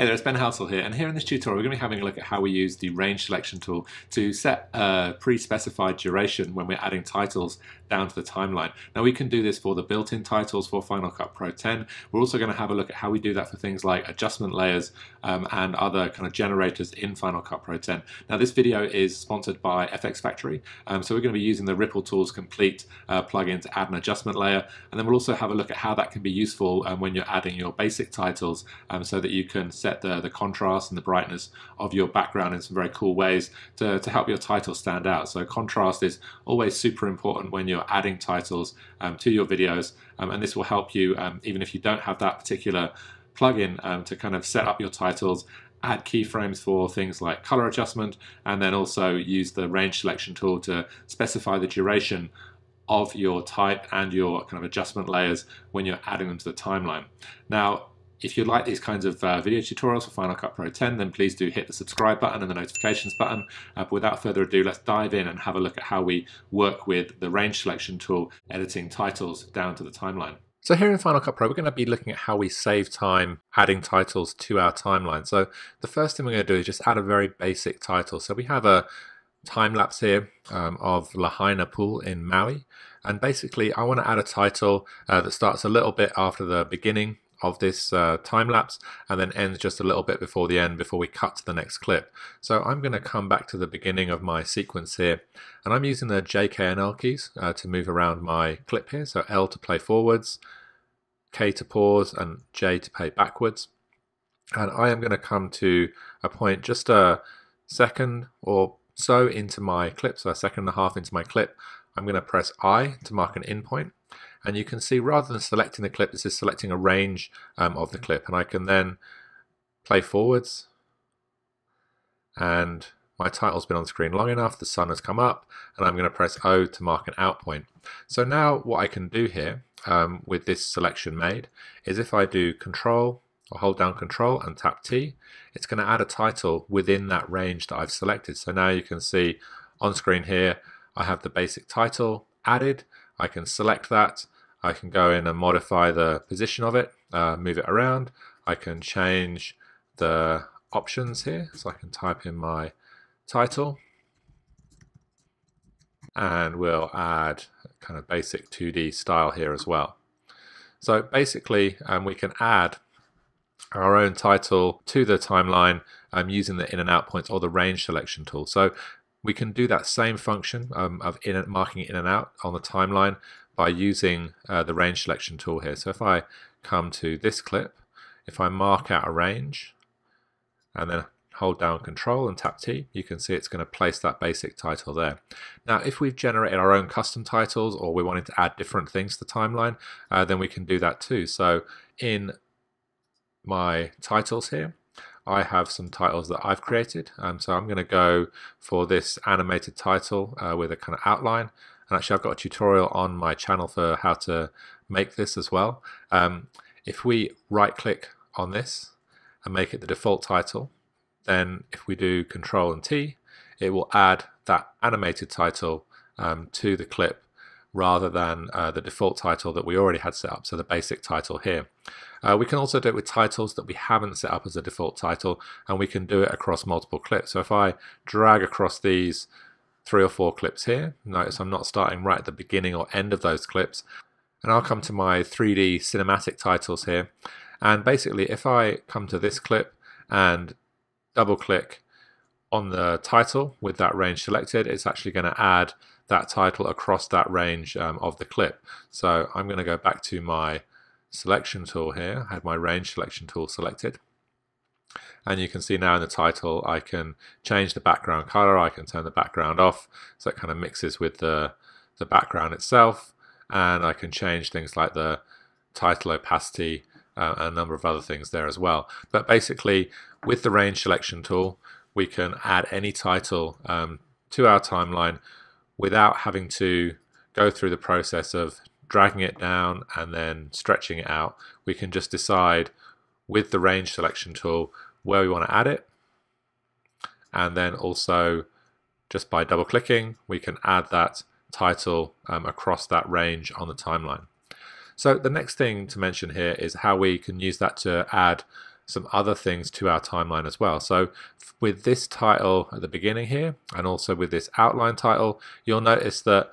Hey there, it's Ben Halsall here, and here in this tutorial we're going to be having a look at how we use the range selection tool to set a pre-specified duration when we're adding titles down to the timeline. Now we can do this for the built-in titles for Final Cut Pro X. We're also going to have a look at how we do that for things like adjustment layers and other kind of generators in Final Cut Pro X. Now this video is sponsored by FX Factory, so we're going to be using the Ripple Tools Complete plugin to add an adjustment layer, and then we'll also have a look at how that can be useful when you're adding your basic titles so that you can set the contrast and the brightness of your background in some very cool ways to help your title stand out. So contrast is always super important when you're adding titles to your videos, and this will help you even if you don't have that particular plugin to kind of set up your titles, add keyframes for things like color adjustment, and then also use the range selection tool to specify the duration of your type and your kind of adjustment layers when you're adding them to the timeline. Now, if you like these kinds of video tutorials for Final Cut Pro X, then please do hit the subscribe button and the notifications button. But without further ado, let's dive in and have a look at how we work with the range selection tool, editing titles down to the timeline. So here in Final Cut Pro, we're going to be looking at how we save time adding titles to our timeline. So the first thing we're going to do is just add a very basic title. So we have a time lapse here of Lahaina Pool in Maui. And basically, I want to add a title that starts a little bit after the beginning of this time lapse and then ends just a little bit before the end before we cut to the next clip. So I'm going to come back to the beginning of my sequence here, and I'm using the J, K and L keys to move around my clip here. So L to play forwards, K to pause and J to play backwards. And I am going to come to a point just a second or so into my clip, so a second and a half into my clip. I'm going to press I to mark an in point. And you can see rather than selecting the clip, this is selecting a range of the clip. And I can then play forwards. And my title's been on screen long enough, the sun has come up, and I'm going to press O to mark an out point. So now what I can do here with this selection made is if I do Control, or hold down Control and tap T, it's going to add a title within that range that I've selected. So now you can see on screen here, I have the basic title added. I can select that, I can go in and modify the position of it, move it around, I can change the options here, so I can type in my title, and we'll add kind of basic 2D style here as well. So basically we can add our own title to the timeline using the in and out points or the range selection tool. So we can do that same function of marking in and out on the timeline by using the range selection tool here. So if I come to this clip, if I mark out a range and then hold down Control and tap T, you can see it's going to place that basic title there. Now if we've generated our own custom titles or we wanted to add different things to the timeline, then we can do that too. So in my titles here, I have some titles that I've created, so I'm going to go for this animated title with a kind of outline, and actually I've got a tutorial on my channel for how to make this as well. If we right click on this and make it the default title, then if we do Control and T, it will add that animated title to the clip rather than the default title that we already had set up, so the basic title here. We can also do it with titles that we haven't set up as a default title, and we can do it across multiple clips. So if I drag across these 3 or 4 clips here, notice I'm not starting right at the beginning or end of those clips, and I'll come to my 3D cinematic titles here, and basically if I come to this clip and double click on the title with that range selected, it's actually going to add that title across that range of the clip. So I'm going to go back to my selection tool here. I had my range selection tool selected, and you can see now in the title I can change the background color, I can turn the background off so it kind of mixes with the background itself, and I can change things like the title opacity and a number of other things there as well. But basically with the range selection tool we can add any title to our timeline without having to go through the process of dragging it down and then stretching it out. We can just decide with the range selection tool where we want to add it, and then also just by double clicking we can add that title across that range on the timeline. So the next thing to mention here is how we can use that to add some other things to our timeline as well. So with this title at the beginning here, and also with this outline title, you'll notice that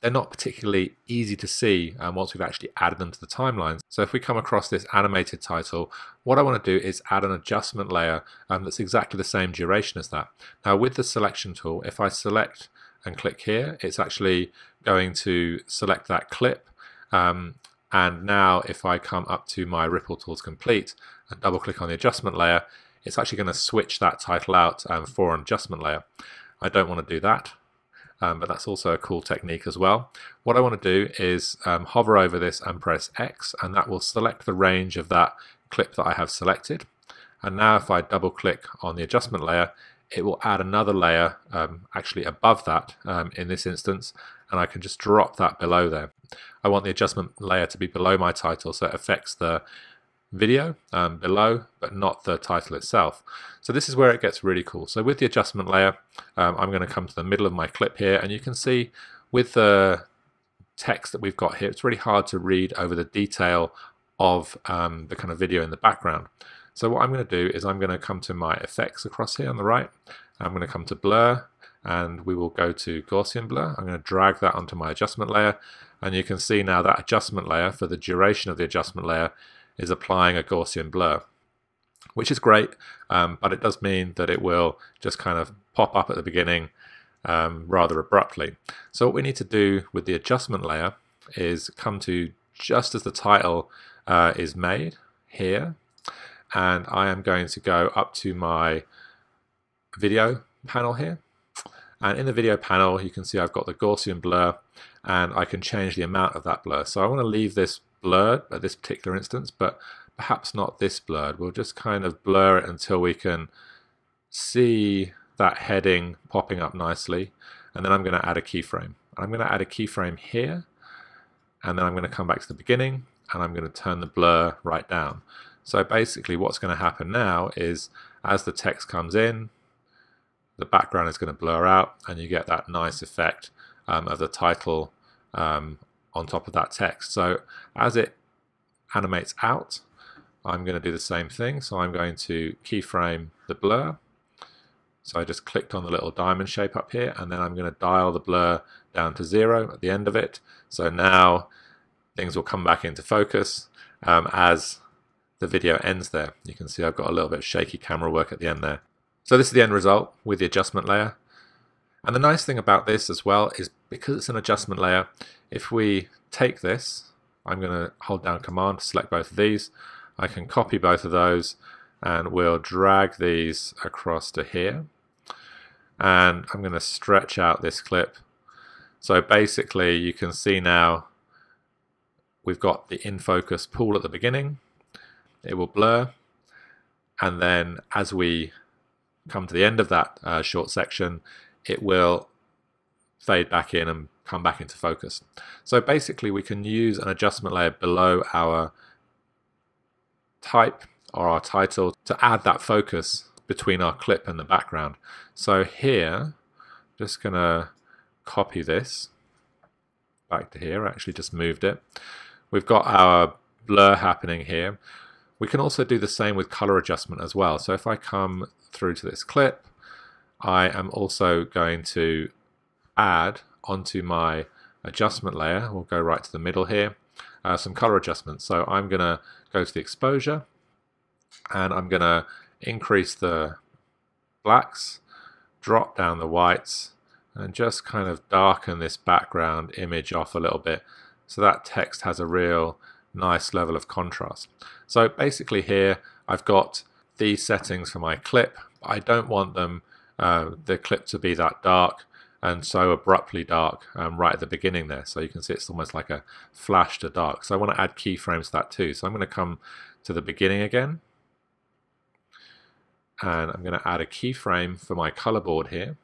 they're not particularly easy to see once we've actually added them to the timeline. So if we come across this animated title, what I want to do is add an adjustment layer that's exactly the same duration as that. Now with the selection tool, if I select and click here, it's actually going to select that clip. And now if I come up to my Ripple Tools Complete and double click on the adjustment layer, it's actually going to switch that title out for an adjustment layer. I don't want to do that. But that's also a cool technique as well. What I want to do is hover over this and press X, and that will select the range of that clip that I have selected. And now if I double click on the adjustment layer, it will add another layer actually above that in this instance, and I can just drop that below there. I want the adjustment layer to be below my title, so it affects the video below, but not the title itself. So this is where it gets really cool. So with the adjustment layer, I'm going to come to the middle of my clip here, and you can see with the text that we've got here, it's really hard to read over the detail of the kind of video in the background. So what I'm going to do is I'm going to come to my effects across here on the right. I'm going to come to blur, and we will go to Gaussian blur. I'm going to drag that onto my adjustment layer, and you can see now that adjustment layer, for the duration of the adjustment layer, is applying a Gaussian blur, which is great, but it does mean that it will just kind of pop up at the beginning rather abruptly. So what we need to do with the adjustment layer is come to just as the title is made here, and I am going to go up to my video panel here, and in the video panel you can see I've got the Gaussian blur, and I can change the amount of that blur. So I want to leave this blurred at this particular instance, but perhaps not this blurred. We'll just kind of blur it until we can see that heading popping up nicely, and then I'm going to add a keyframe. I'm going to add a keyframe here, and then I'm going to come back to the beginning, and I'm going to turn the blur right down. So basically what's going to happen now is as the text comes in, the background is going to blur out, and you get that nice effect of the title on top of that text. So as it animates out, I'm going to do the same thing. So I'm going to keyframe the blur. So I just clicked on the little diamond shape up here, and then I'm going to dial the blur down to 0 at the end of it. So now things will come back into focus as the video ends there. You can see I've got a little bit of shaky camera work at the end there. So this is the end result with the adjustment layer. And the nice thing about this as well is because it's an adjustment layer, if we take this, I'm going to hold down Command to select both of these. I can copy both of those, and we'll drag these across to here. And I'm going to stretch out this clip. So basically you can see now we've got the in-focus pool at the beginning. It will blur, and then as we come to the end of that short section, it will fade back in and come back into focus. So basically we can use an adjustment layer below our type or our title to add that focus between our clip and the background. So here, just gonna copy this back to here. I actually just moved it. We've got our blur happening here. We can also do the same with color adjustment as well. So if I come through to this clip, I am also going to add onto my adjustment layer, we'll go right to the middle here, some color adjustments. So I'm going to go to the exposure, and I'm going to increase the blacks, drop down the whites, and just kind of darken this background image off a little bit so that text has a real nice level of contrast. So basically here I've got these settings for my clip. I don't want them the clip to be that dark and so abruptly dark right at the beginning there. So you can see it's almost like a flash to dark. So I want to add keyframes to that too. So I'm going to come to the beginning again, and I'm going to add a keyframe for my color board here.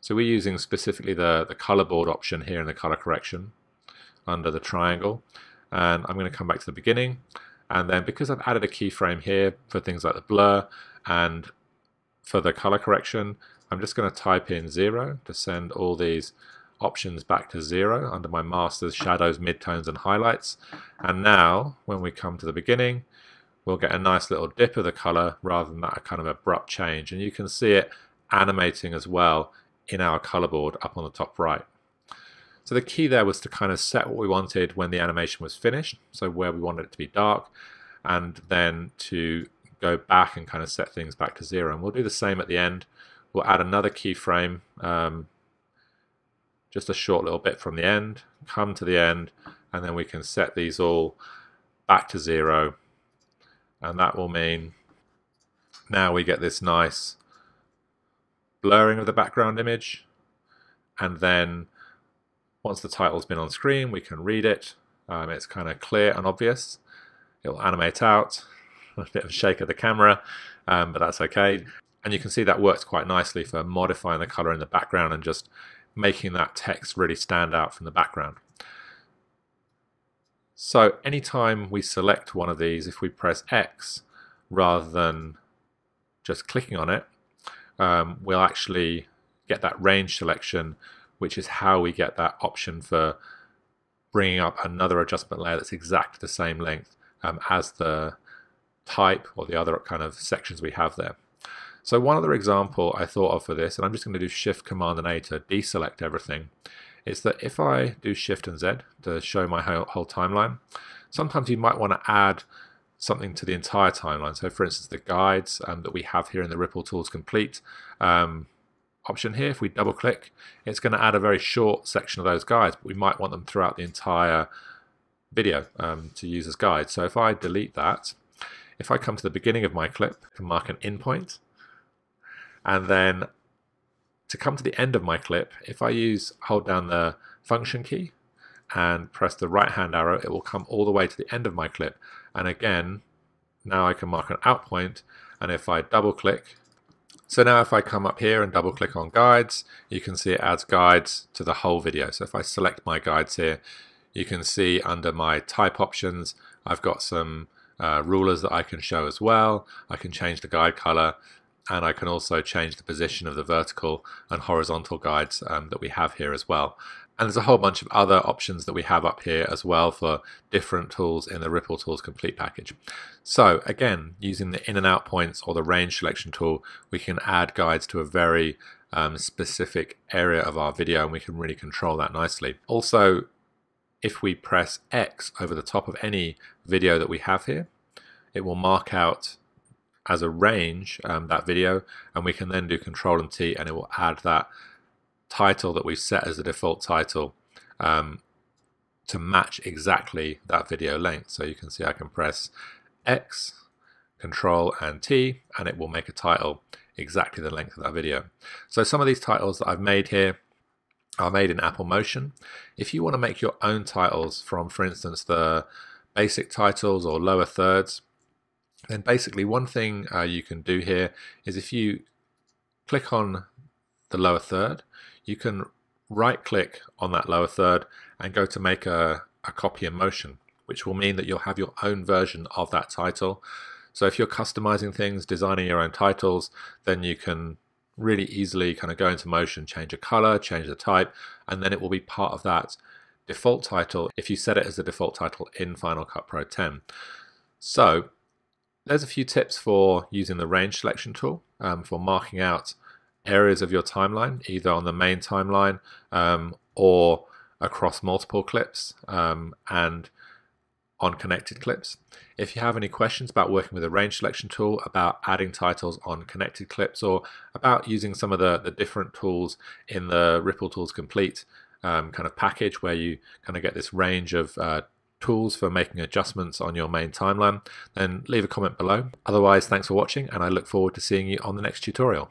So we're using specifically the color board option here in the color correction under the triangle. And I'm going to come back to the beginning, and then because I've added a keyframe here for things like the blur and for the color correction, I'm just going to type in 0 to send all these options back to 0 under my masters, shadows, midtones and highlights. And now when we come to the beginning, we'll get a nice little dip of the color rather than that kind of abrupt change. And you can see it animating as well in our color board up on the top right. So the key there was to kind of set what we wanted when the animation was finished, so where we wanted it to be dark, and then to go back and kind of set things back to zero. And we'll do the same at the end. We'll add another keyframe, just a short little bit from the end, come to the end, and then we can set these all back to zero. And that will mean now we get this nice blurring of the background image. And then once the title's been on screen, we can read it. It's kind of clear and obvious. It'll animate out, a bit of a shake of the camera, but that's okay. And you can see that works quite nicely for modifying the color in the background and just making that text really stand out from the background. So anytime we select one of these, if we press X rather than just clicking on it, we'll actually get that range selection, which is how we get that option for bringing up another adjustment layer that's exactly the same length as the type or the other kind of sections we have there. So one other example I thought of for this, and I'm just going to do Shift, Command, and A to deselect everything, is that if I do Shift and Z to show my whole timeline, sometimes you might want to add something to the entire timeline. So for instance, the guides that we have here in the Ripple Tools Complete option here, if we double click, it's going to add a very short section of those guides, but we might want them throughout the entire video to use as guides. So if I delete that, if I come to the beginning of my clip, I can mark an in point. And then to come to the end of my clip, if I hold down the function key and press the right-hand arrow, it will come all the way to the end of my clip. And again, now I can mark an out point, and if I double-click, so now if I come up here and double-click on guides, you can see it adds guides to the whole video. So if I select my guides here, you can see under my type options, I've got some rulers that I can show as well. I can change the guide color, and I can also change the position of the vertical and horizontal guides that we have here as well. And there's a whole bunch of other options that we have up here as well for different tools in the Ripple Tools Complete package. So again, using the in and out points or the range selection tool, we can add guides to a very specific area of our video, and we can really control that nicely. Also, if we press X over the top of any video that we have here, it will mark out as a range that video, and we can then do Control and T, and it will add that title that we set as the default title to match exactly that video length. So you can see I can press X, Control and T, and it will make a title exactly the length of that video. So some of these titles that I've made here are made in Apple Motion. If you want to make your own titles from, for instance, the basic titles or lower thirds, then basically one thing you can do here is if you click on the lower third, you can right click on that lower third and go to make a copy in Motion, which will mean that you'll have your own version of that title. So if you're customizing things, designing your own titles, then you can really easily kind of go into Motion, change a color, change the type, and then it will be part of that default title if you set it as the default title in Final Cut Pro X. So there's a few tips for using the range selection tool for marking out areas of your timeline, either on the main timeline or across multiple clips and on connected clips. If you have any questions about working with a range selection tool, about adding titles on connected clips, or about using some of the different tools in the Ripple Tools Complete kind of package where you kind of get this range of tools for making adjustments on your main timeline, then leave a comment below. Otherwise, thanks for watching, and I look forward to seeing you on the next tutorial.